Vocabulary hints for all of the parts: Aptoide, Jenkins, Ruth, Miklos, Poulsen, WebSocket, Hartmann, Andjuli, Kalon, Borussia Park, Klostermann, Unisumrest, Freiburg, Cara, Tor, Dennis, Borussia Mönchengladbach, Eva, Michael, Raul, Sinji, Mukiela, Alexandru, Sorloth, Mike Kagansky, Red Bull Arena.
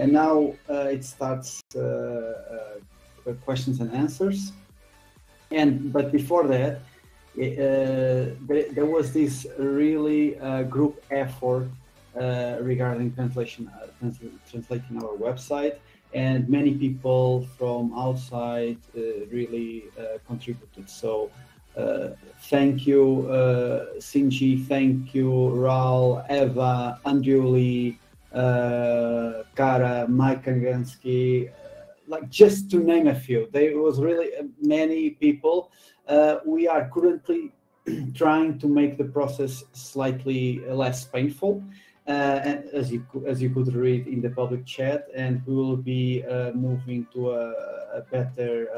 And now it starts questions and answers. But before that, there was this really group effort regarding translating our website, and many people from outside really contributed. So thank you, Sinji, thank you, Raul, Eva, Andjuli, Cara, Mike Kagansky, like just to name a few. There was really many people. We are currently trying to make the process slightly less painful, and as you could read in the public chat, and we will be moving to a better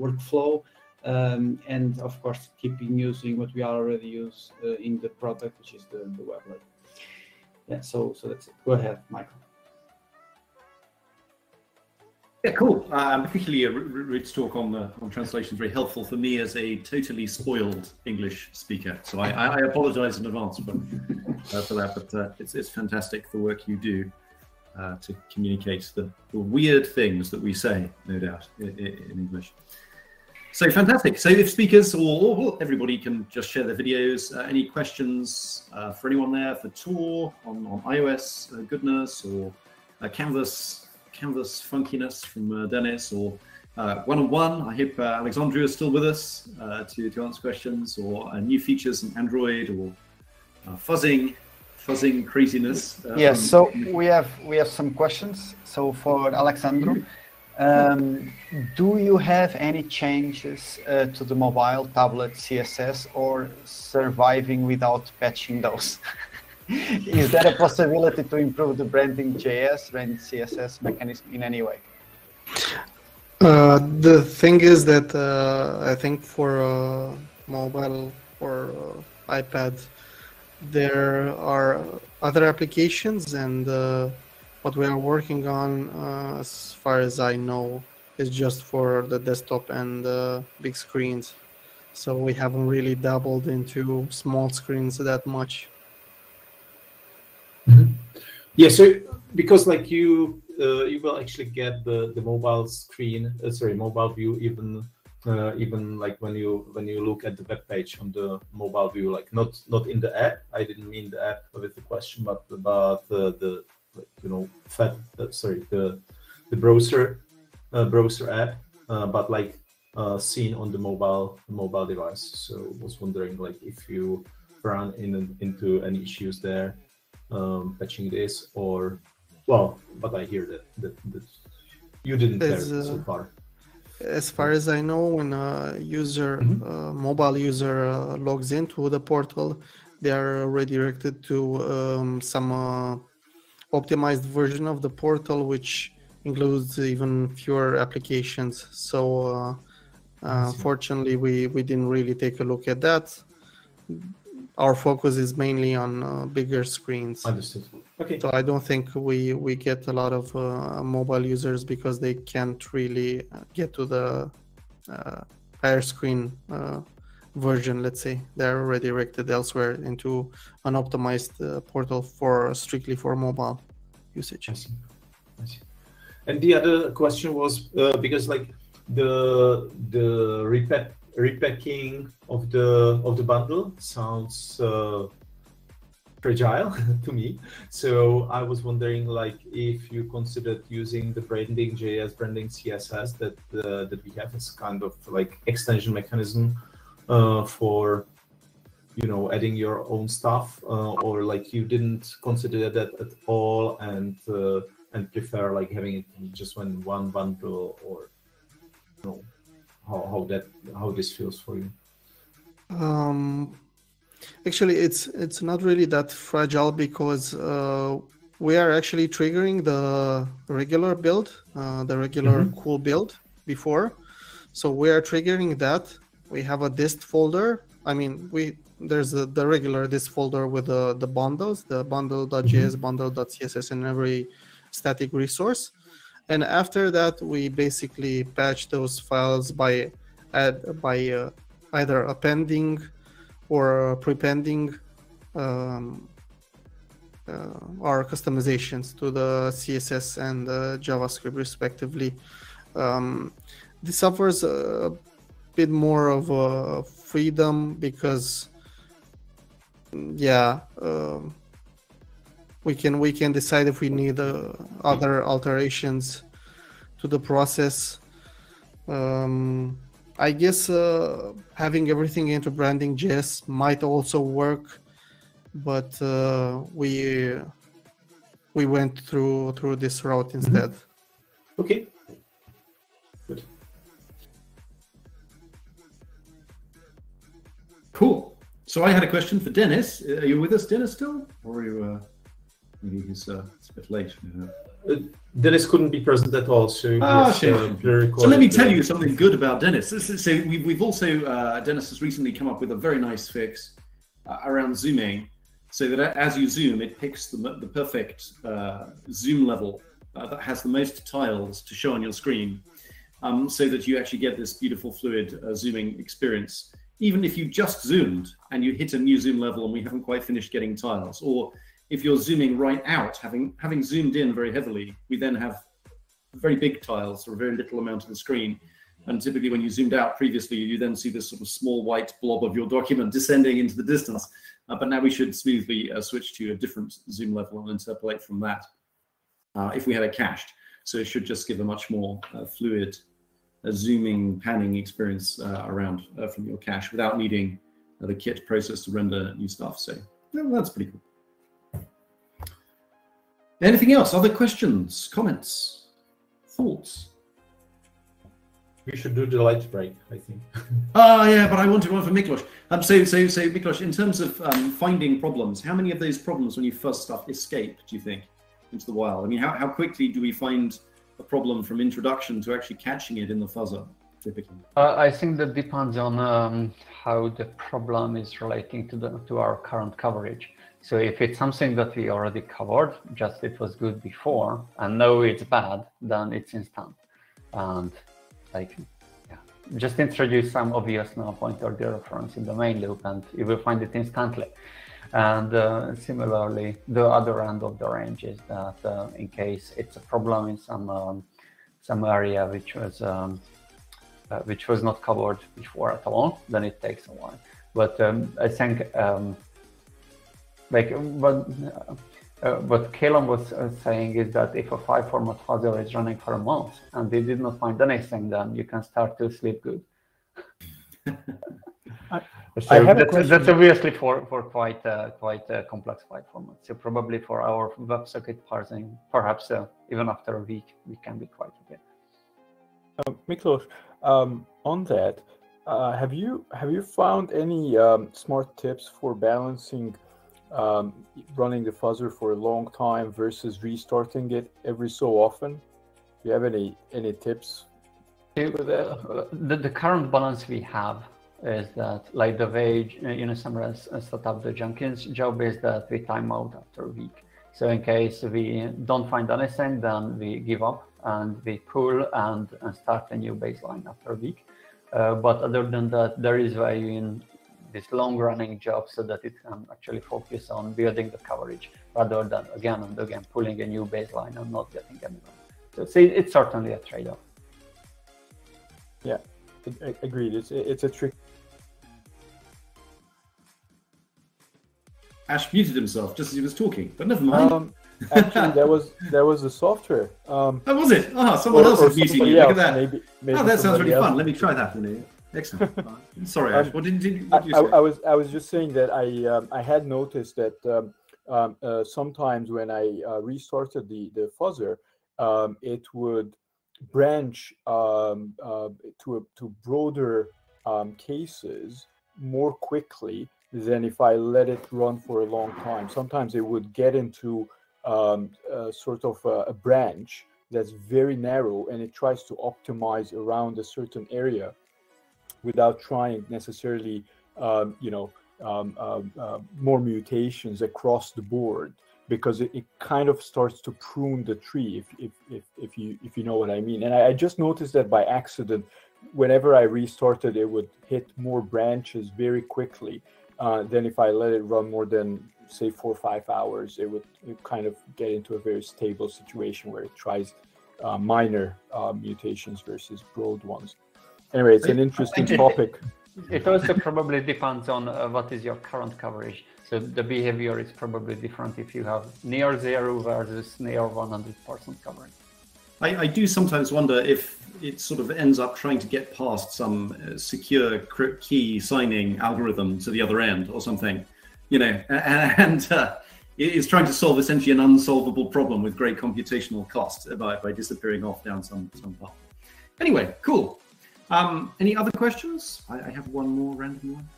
workflow, and of course keeping using what we already use in the product, which is the weblet. Yeah, so that's it. Go ahead, Michael. Yeah, cool. Particularly Ruth's talk on translation is very helpful for me as a totally spoiled English speaker. So I apologise in advance for that, but it's fantastic the work you do to communicate the weird things that we say, no doubt, in English. So fantastic. So if speakers or everybody can just share their videos, any questions for anyone there for Tor on iOS goodness, or Canvas funkiness from Dennis, or one-on-one. I hope Alexandru is still with us to answer questions, or new features in Android, or fuzzing craziness. Yes, so we have some questions. So for Alexandru, do you have any changes to the mobile, tablet, CSS, or surviving without patching those? Is there a possibility to improve the branding.js, branding CSS mechanism in any way? The thing is that I think for mobile or iPad, there are other applications, and what we are working on, as far as I know, is just for the desktop and big screens. So we haven't really dabbled into small screens that much. Mm-hmm. Yeah, so because like you will actually get the mobile screen, mobile view, even like when you look at the web page on the mobile view, like not in the app. I didn't mean the app with the question, but about the browser app, but like seen on the mobile device. So I was wondering like if you run into any issues there. Patching this, or well, but I hear that you didn't care so far. As far as I know, when a user, mobile user, logs into the portal, they are redirected to some optimized version of the portal, which includes even fewer applications. So, fortunately, we didn't really take a look at that. Our focus is mainly on bigger screens. Understood. Okay. So I don't think we get a lot of mobile users because they can't really get to the higher screen version, let's say. They're redirected elsewhere into an optimized portal strictly for mobile usage. I see. And the other question was because like the repacking of the bundle sounds fragile to me, so I was wondering like if you considered using the branding.js, branding CSS that we have as kind of like extension mechanism for adding your own stuff, or like you didn't consider that at all and prefer like having it just when one bundle, or how this feels for you? Actually, it's not really that fragile because we are actually triggering the regular build, cool build before. So we are triggering that. We have a dist folder. I mean, there's the regular dist folder with the bundles, the bundle.js, bundle.css, and every static resource. And after that, we basically patch those files by either appending or prepending our customizations to the CSS and JavaScript respectively. This offers a bit more of a freedom because, yeah, we can decide if we need other alterations to the process. I guess having everything into branding.js might also work, but we went through this route instead. Okay. Good. Cool. So I had a question for Dennis. Are you with us, Dennis, still, or are you? Maybe it's a bit late. Dennis couldn't be present at all, so so let me tell you something good about Dennis. So we've also Dennis has recently come up with a very nice fix around zooming, so that as you zoom, it picks the perfect zoom level that has the most tiles to show on your screen, so that you actually get this beautiful fluid zooming experience, even if you just zoomed and you hit a new zoom level and we haven't quite finished getting tiles, or if you're zooming right out, having zoomed in very heavily, we then have very big tiles or a very little amount of the screen. And typically when you zoomed out previously, you then see this sort of small white blob of your document descending into the distance. But now we should smoothly switch to a different zoom level and interpolate from that if we had it cached. So it should just give a much more fluid zooming, panning experience around from your cache without needing the kit process to render new stuff. So yeah, that's pretty cool. Anything else? Other questions, comments, thoughts? We should do the light break, I think. Ah, yeah, but I wanted one for Miklos. So Miklos, in terms of finding problems, how many of those problems when you first start escape, do you think, into the wild? I mean, how quickly do we find a problem from introduction to actually catching it in the fuzzer, typically? I think that depends on how the problem is relating to our current coverage. So if it's something that we already covered, just it was good before, and now it's bad, then it's instant. And like, yeah, just introduce some obvious null pointer dereference in the main loop, and you will find it instantly. And similarly, the other end of the range is that in case it's a problem in some area which was not covered before at all, then it takes a while. But I think. Like what Kalon was saying is that if a file format fuzzer is running for a month and they did not find anything, then you can start to sleep good. That's obviously for quite a complex file format. So probably for our WebSocket parsing, perhaps even after a week, we can be quite a bit. Miklos, on that, have you found any smart tips for balancing running the fuzzer for a long time versus restarting it every so often? Do you have any tips? The current balance we have is that, like, the way Unisumrest set up the Jenkins job is that we time out after a week. So in case we don't find anything, then we give up and we pull and start a new baseline after a week. But other than that, there is value in this long-running job so that it can actually focus on building the coverage rather than again and again pulling a new baseline and not getting anyone. So it's certainly a trade-off. Yeah, agreed. It's a trick. Ash muted himself just as he was talking, but never mind. Actually, that was the software. That was it. Ah, someone else is muting you. Look at that. Maybe that sounds really fun. Let me try that for you. Excellent. Sorry, Ash. What did you say? I was just saying that I had noticed that sometimes when I restarted the fuzzer, it would branch to broader cases more quickly than if I let it run for a long time. Sometimes it would get into sort of a branch that's very narrow, and it tries to optimize around a certain area without trying necessarily, more mutations across the board. because it kind of starts to prune the tree, if you know what I mean. And I just noticed that by accident, whenever I restarted, it would hit more branches very quickly than if I let it run more than, say, 4 or 5 hours. It would kind of get into a very stable situation where it tries minor mutations versus broad ones. Anyway, it's an interesting topic. It also probably depends on what is your current coverage. So the behavior is probably different if you have near zero versus near 100% coverage. I do sometimes wonder if it sort of ends up trying to get past some secure key signing algorithm to the other end or something, you know, and it's trying to solve essentially an unsolvable problem with great computational cost by disappearing off down some path. Anyway, cool. Any other questions? I have one more random one.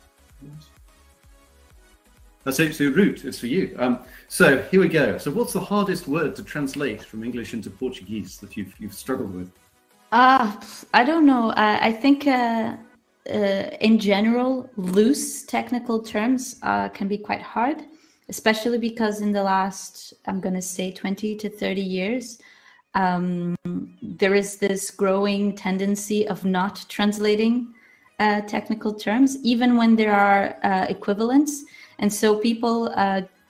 Yes. That's it to Ruth, it's for you. So here we go. So what's the hardest word to translate from English into Portuguese that you've struggled with? I don't know. I think in general, loose technical terms can be quite hard, especially because in the last, I'm going to say 20 to 30 years, there is this growing tendency of not translating technical terms, even when there are equivalents. And so people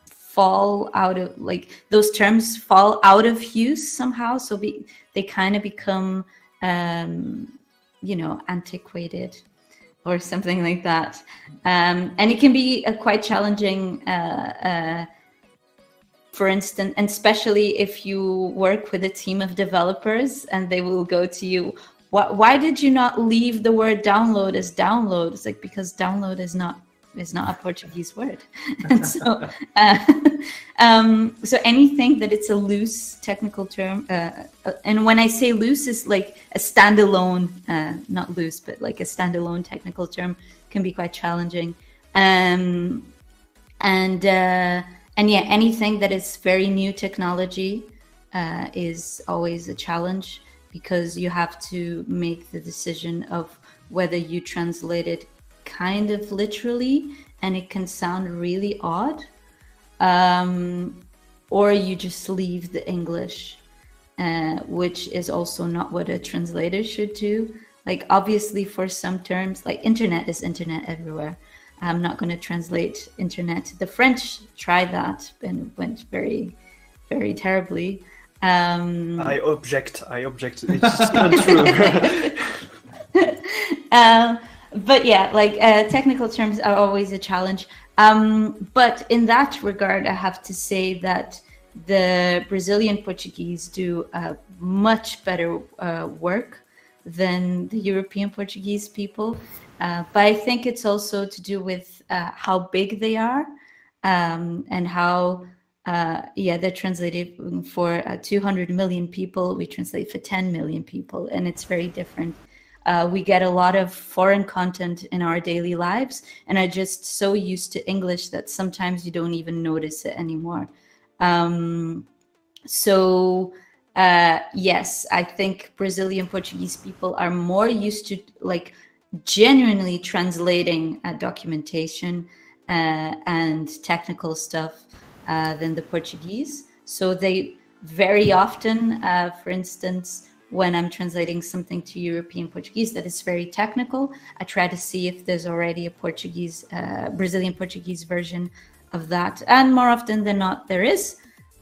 fall out of, like, those terms fall out of use somehow. So they kind of become, you know, antiquated or something like that. And it can be a quite challenging, for instance, and especially if you work with a team of developers and they will go to you, why did you not leave the word download as download? It's like, because download is not a Portuguese word. And so, so anything that it's a loose technical term, and when I say loose, it's like a standalone, not loose, but like a standalone technical term can be quite challenging. And yeah, anything that is very new technology is always a challenge because you have to make the decision of whether you translate it kind of literally and it can sound really odd, or you just leave the English, which is also not what a translator should do. Like, obviously for some terms, like internet is internet everywhere. I'm not going to translate internet to the French. Tried that and it went very, very terribly. I object. It's not true. But yeah, like technical terms are always a challenge. But in that regard, I have to say that the Brazilian Portuguese do much better work than the European Portuguese people. But I think it's also to do with how big they are and how, yeah, they're translated for 200 million people. We translate for 10 million people, and it's very different. We get a lot of foreign content in our daily lives, and I'm just so used to English that sometimes you don't even notice it anymore. Yes, I think Brazilian Portuguese people are more used to, like, genuinely translating documentation and technical stuff than the Portuguese. So they very often, for instance, when I'm translating something to European Portuguese that is very technical, I try to see if there's already a Portuguese, Brazilian Portuguese version of that. And more often than not, there is,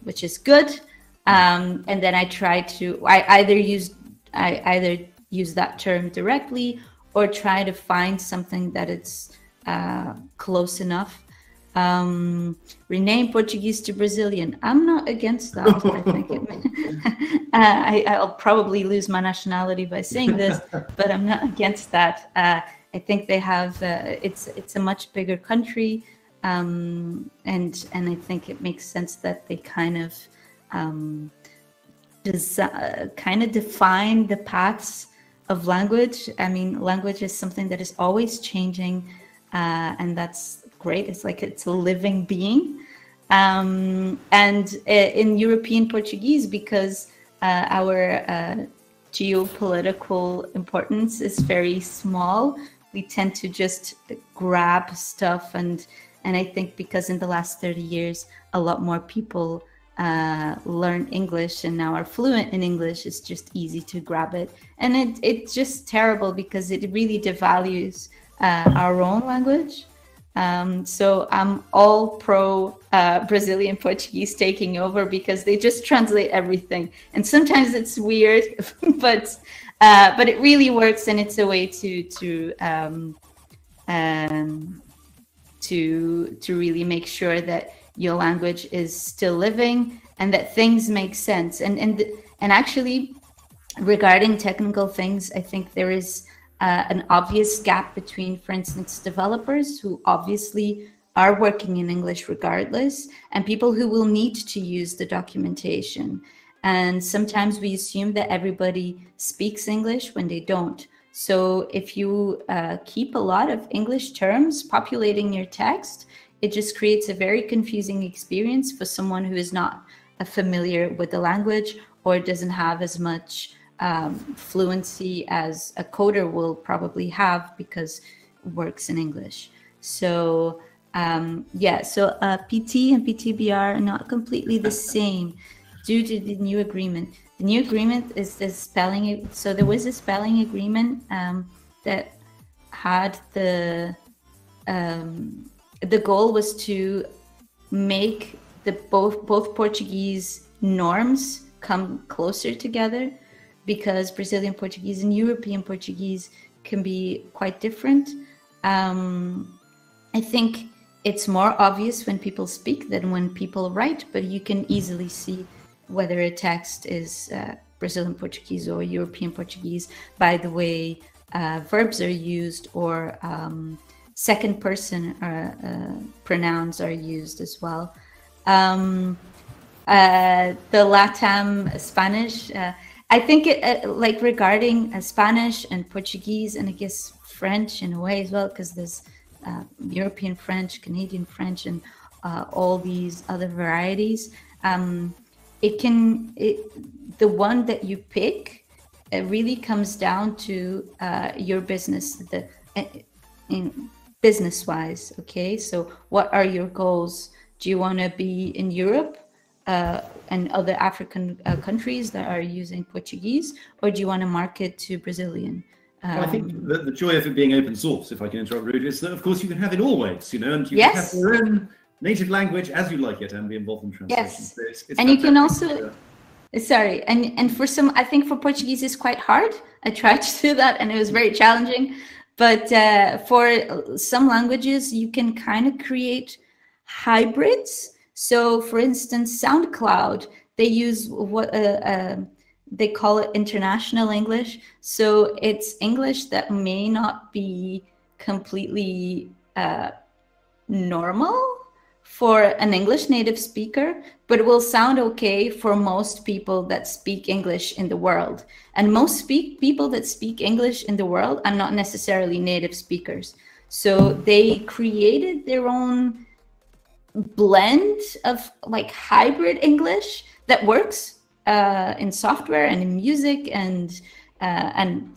which is good. And then I try to, I either use that term directly or try to find something that it's close enough. Rename Portuguese to Brazilian. I'm not against that. I think it, I'll probably lose my nationality by saying this, but I'm not against that. I think they have it's a much bigger country, and I think it makes sense that they kind of define the paths of language. I mean, language is something that is always changing, and that's great. It's like it's a living being, and in European Portuguese, because our geopolitical importance is very small, we tend to just grab stuff, and I think because in the last 30 years, a lot more people learned English and now are fluent in English, it's just easy to grab it. And it's just terrible because it really devalues our own language. So I'm all pro Brazilian Portuguese taking over because they just translate everything. And sometimes it's weird, but it really works, and it's a way to really make sure that your language is still living and that things make sense. And actually, regarding technical things, I think there is an obvious gap between, for instance, developers who obviously are working in English regardless, and people who will need to use the documentation. And sometimes we assume that everybody speaks English when they don't. So if you keep a lot of English terms populating your text, it just creates a very confusing experience for someone who is not familiar with the language or doesn't have as much fluency as a coder will probably have because it works in English. So yeah, so PT and PTBR are not completely the same due to the new agreement. The new agreement is the spelling. So there was a spelling agreement that had the goal was to make the both Portuguese norms come closer together, because Brazilian Portuguese and European Portuguese can be quite different. I think it's more obvious when people speak than when people write, but you can easily see whether a text is Brazilian Portuguese or European Portuguese by the way verbs are used, or second person pronouns are used as well. The LATAM Spanish, I think like regarding Spanish and Portuguese, and I guess French in a way as well, because there's European French, Canadian French, and all these other varieties. The one that you pick, it really comes down to your business, business-wise, okay? So what are your goals? Do you want to be in Europe and other African countries that are using Portuguese, or do you want to market to Brazilian? Well, I think the joy of it being open source, if I can interrupt Ruth, is that of course you can have it always, you know, and you yes. can have your own native language as you like it and be involved in translation. Yes, so it's and you can also, sorry, and for some, I think for Portuguese it's quite hard. I tried to do that and it was very challenging, but for some languages you can kind of create hybrids. So, for instance, SoundCloud, they use what they call it international English. So it's English that may not be completely normal for an English native speaker, but it will sound okay for most people that speak English in the world. And most people that speak English in the world are not necessarily native speakers. So they created their own blend of like hybrid English that works in software and in music and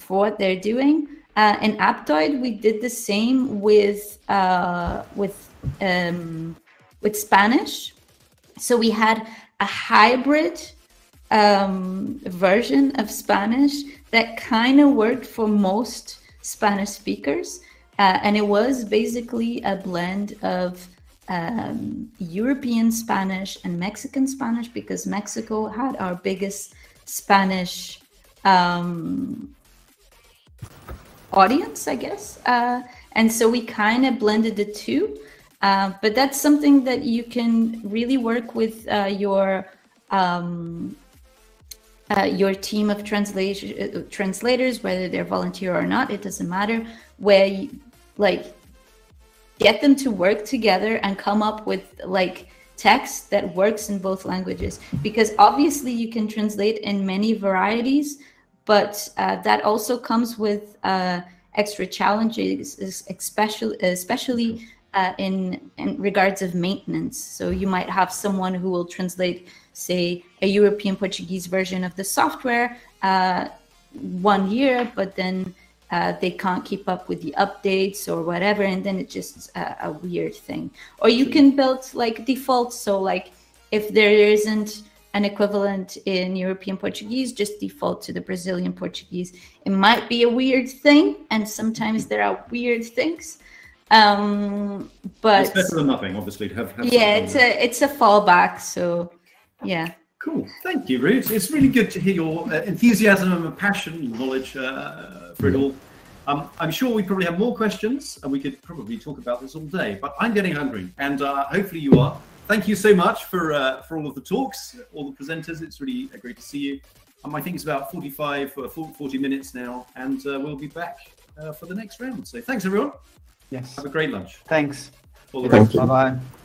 for what they're doing. In Aptoide, we did the same with Spanish. So we had a hybrid version of Spanish that kind of worked for most Spanish speakers, and it was basically a blend of European Spanish and Mexican Spanish, because Mexico had our biggest Spanish audience, I guess. And so we kind of blended the two, but that's something that you can really work with your team of translators, whether they're volunteer or not, it doesn't matter, where you, like, get them to work together and come up with like text that works in both languages, because obviously you can translate in many varieties, but that also comes with extra challenges, especially in regards of maintenance. So you might have someone who will translate, say, a European Portuguese version of the software 1 year, but then they can't keep up with the updates or whatever, and then it's just a weird thing. Or you can build like defaults, so like If there isn't an equivalent in European Portuguese, just default to the Brazilian Portuguese. It might be a weird thing, and sometimes there are weird things. But it's better than nothing, obviously, to have yeah, it's a fallback. So yeah. Cool. Thank you, Ruth. It's really good to hear your enthusiasm and passion and knowledge for it all. I'm sure we probably have more questions, and we could probably talk about this all day, but I'm getting hungry, and hopefully you are. Thank you so much for all of the talks, all the presenters. It's really great to see you. I think it's about 40 minutes now, and we'll be back for the next round. So thanks, everyone. Yes. Have a great lunch. Thanks. All the best. Bye-bye.